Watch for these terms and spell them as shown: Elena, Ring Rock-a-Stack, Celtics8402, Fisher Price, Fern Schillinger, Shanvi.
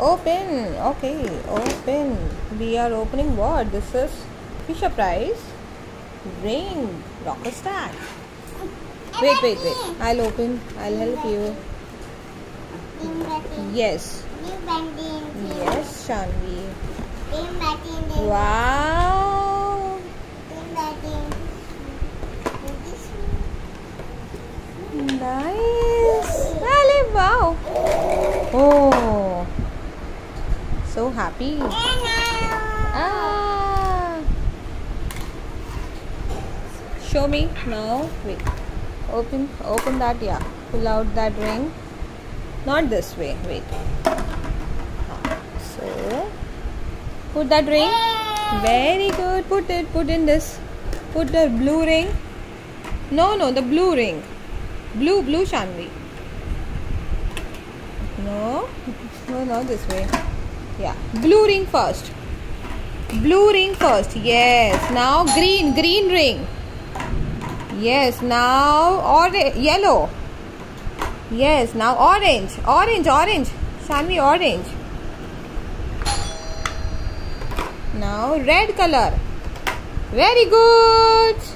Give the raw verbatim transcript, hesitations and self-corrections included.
Open. Okay, open. We are opening what? This is Fisher Price Ring Rock-a-Stack. Wait, wait, wait. I'll open. I'll help you. Yes. Yes, Shanvi. Wow. Nice. Wow. Oh. So happy. Ah. Show me. No. Wait. Open. Open that. Yeah. Pull out that ring. Not this way. Wait. So. Put that ring. Very good. Put it. Put in this. Put the blue ring. No, no. The blue ring. Blue. Blue, Shanvi. No. No, not this way. Yeah, blue ring first. Blue ring first. Yes. Now green, green ring. Yes. Now orange, yellow. Yes. Now orange, orange, orange. Shanvi, orange. Now red color. Very good.